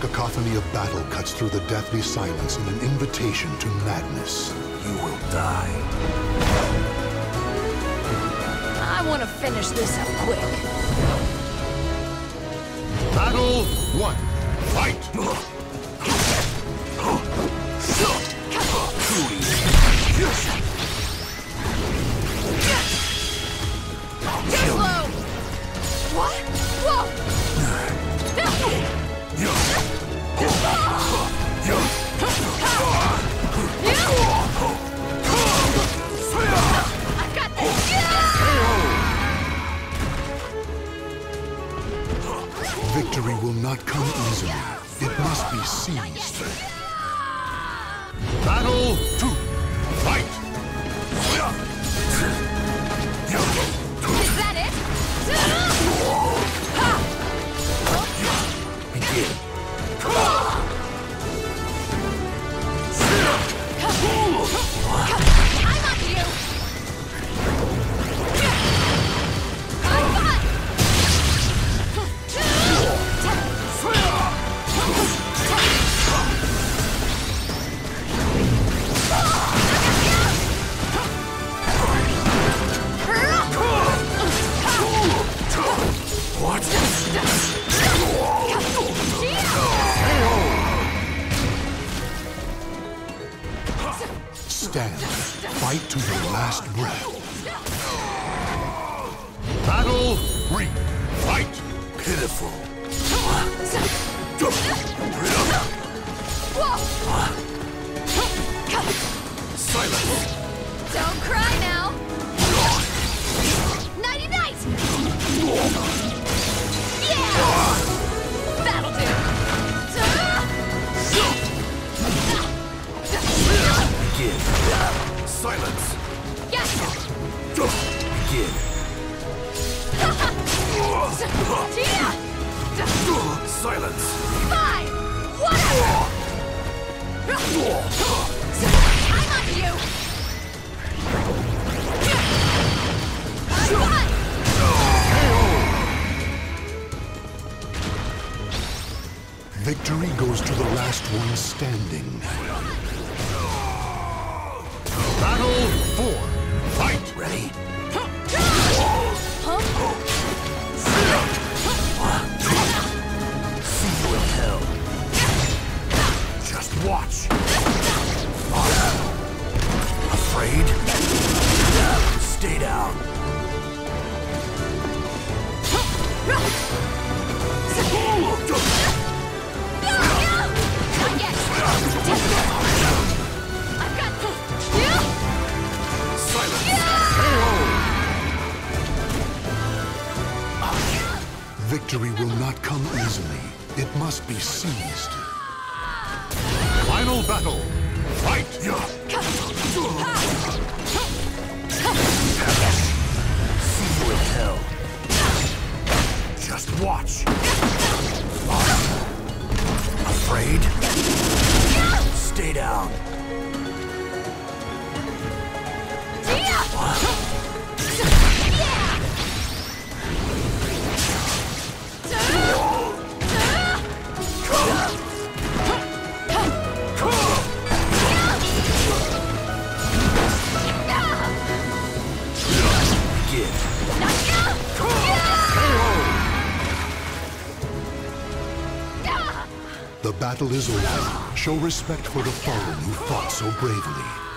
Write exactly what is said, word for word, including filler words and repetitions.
cacophony of battle cuts through the deathly silence in an invitation to madness. You will die. I want to finish this up quick. Battle one. Fight! Victory will not come easily. It must be seized. Battle two. Fight! Is that it? Begin. I love you! I got it! What? Stand. Fight to the last breath. Battle three. Fight. Pitiful. Silence. Don't cry now. Nighty night. That'll do. Begin. Silence. Yes. Begin. Silence. Fine. Whatever. I love you. I'm done. Victory goes to the last one standing. Battle four. Fight! Ready? See you in hell. Just watch. Afraid? Stay down. Victory will not come easily. It must be seized. Final battle. Fight! See you in hell. Just watch. Afraid? Stay down. The battle is over. Show respect for the fallen who fought so bravely.